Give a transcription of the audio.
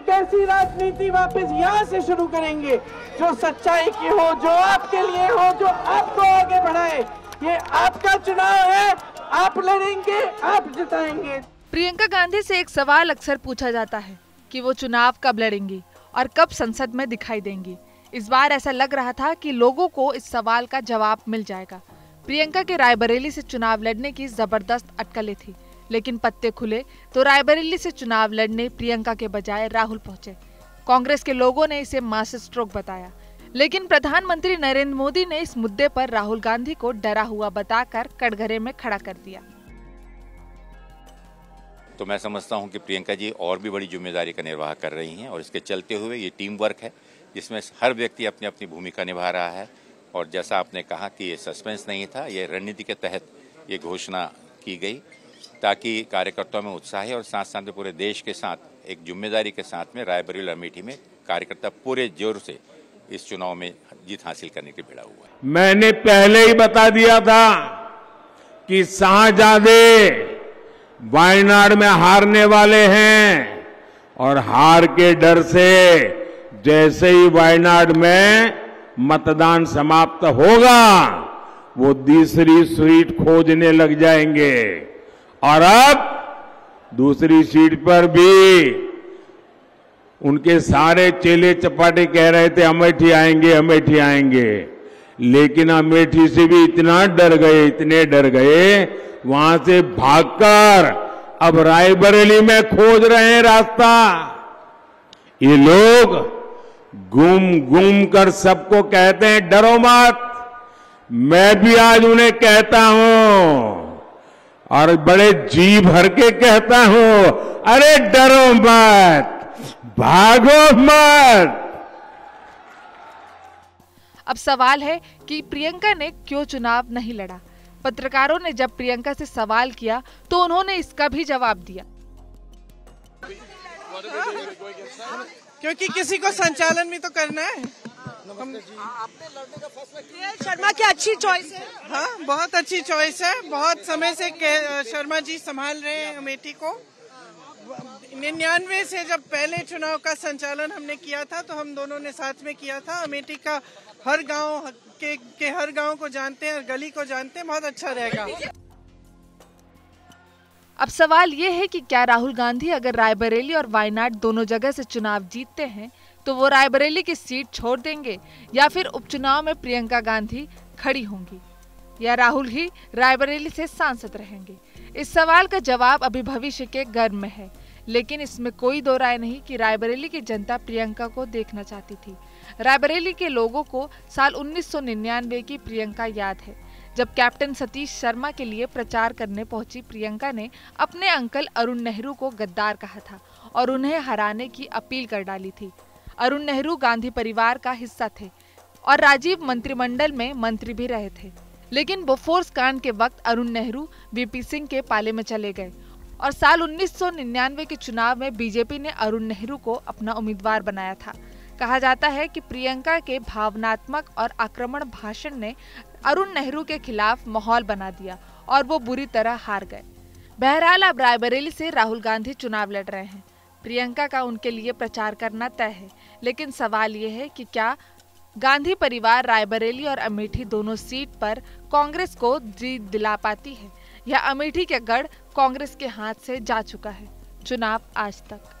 एक ऐसी राजनीति वापस यहाँ से शुरू करेंगे जो सच्चाई की हो, जो आपके लिए हो, जो आपको आगे बढ़ाए। ये आपका चुनाव है, आप लड़ेंगे, आप जिताएंगे। प्रियंका गांधी से एक सवाल अक्सर पूछा जाता है कि वो चुनाव कब लड़ेंगी और कब संसद में दिखाई देंगी। इस बार ऐसा लग रहा था कि लोगों को इस सवाल का जवाब मिल जाएगा। प्रियंका के रायबरेली से चुनाव लड़ने की जबरदस्त अटकलें थी, लेकिन पत्ते खुले तो रायबरेली से चुनाव लड़ने प्रियंका के बजाय राहुल पहुंचे। कांग्रेस के लोगों ने इसे मास स्ट्रोक बताया, लेकिन प्रधानमंत्री नरेंद्र मोदी ने इस मुद्दे पर राहुल गांधी को डरा हुआ बताकर कटघरे में खड़ा कर दिया। तो मैं समझता हूं कि प्रियंका जी और भी बड़ी जिम्मेदारी का निर्वाह कर रही हैं और इसके चलते हुए ये टीम वर्क है जिसमें हर व्यक्ति अपनी अपनी भूमिका निभा रहा है। और जैसा आपने कहा कि ये सस्पेंस नहीं था, ये रणनीति के तहत ये घोषणा की गई ताकि कार्यकर्ताओं में उत्साह और साथ साथ पूरे देश के साथ एक जिम्मेदारी के साथ में रायबरेली अमेठी में कार्यकर्ता पूरे जोर से इस चुनाव में जीत हासिल करने के भिड़ा हुआ है। मैंने पहले ही बता दिया था कि शाहजादे वायनाड में हारने वाले हैं और हार के डर से जैसे ही वायनाड में मतदान समाप्त होगा वो तीसरी सीट खोजने लग जाएंगे। और अब दूसरी सीट पर भी उनके सारे चेले चपाटे कह रहे थे अमेठी आएंगे, अमेठी आएंगे, लेकिन अमेठी से भी इतना डर गए, इतने डर गए, वहां से भागकर अब रायबरेली में खोज रहे हैं रास्ता। ये लोग घूम घूम कर सबको कहते हैं डरो मत। मैं भी आज उन्हें कहता हूं और बड़े जी भर के कहता हूं, अरे डरो मत, भागो मत। अब सवाल है कि प्रियंका ने क्यों चुनाव नहीं लड़ा। पत्रकारों ने जब प्रियंका से सवाल किया तो उन्होंने इसका भी जवाब दिया। क्योंकि किसी को संचालन भी तो करना है। आपने लड़ने का फैसला किया। शर्मा की अच्छी चॉइस है। हाँ, बहुत अच्छी चॉइस है। बहुत समय से शर्मा जी संभाल रहे हैं अमेठी को। 99 से जब पहले चुनाव का संचालन हमने किया था तो हम दोनों ने साथ में किया था। अमेठी का हर गांव के हर गांव को जानते हैं और गली को जानते हैं। बहुत अच्छा रहेगा। अब सवाल ये है कि क्या राहुल गांधी अगर रायबरेली और वायनाड दोनों जगह से चुनाव जीतते हैं तो वो रायबरेली की सीट छोड़ देंगे या फिर उपचुनाव में प्रियंका गांधी खड़ी होंगी या राहुल ही रायबरेली से सांसद रहेंगे। इस सवाल का जवाब अभी भविष्य के गर्भ में है, लेकिन इसमें कोई दो राय नहीं कि रायबरेली की जनता प्रियंका को देखना चाहती थी। रायबरेली के लोगों को साल 1999 की प्रियंका याद है, जब कैप्टन सतीश शर्मा के लिए प्रचार करने पहुंची प्रियंका ने अपने अंकल अरुण नेहरू को गद्दार कहा था और उन्हें हराने की अपील कर डाली थी। अरुण नेहरू गांधी परिवार का हिस्सा थे और राजीव मंत्रिमंडल में मंत्री भी रहे थे, लेकिन बोफोर्स कांड के वक्त अरुण नेहरू वीपी सिंह के पाले में चले गए और साल 1999 के चुनाव में बीजेपी ने अरुण नेहरू को अपना उम्मीदवार बनाया था। कहा जाता है कि प्रियंका के भावनात्मक और आक्रमण भाषण ने अरुण नेहरू के खिलाफ माहौल बना दिया और वो बुरी तरह हार गए। बहरहाल अब रायबरेली से राहुल गांधी चुनाव लड़ रहे हैं। प्रियंका का उनके लिए प्रचार करना तय है, लेकिन सवाल ये है कि क्या गांधी परिवार रायबरेली और अमेठी दोनों सीट पर कांग्रेस को जीत दिला पाती है या अमेठी के गढ़ कांग्रेस के हाथ से जा चुका है। चुनाव आज तक।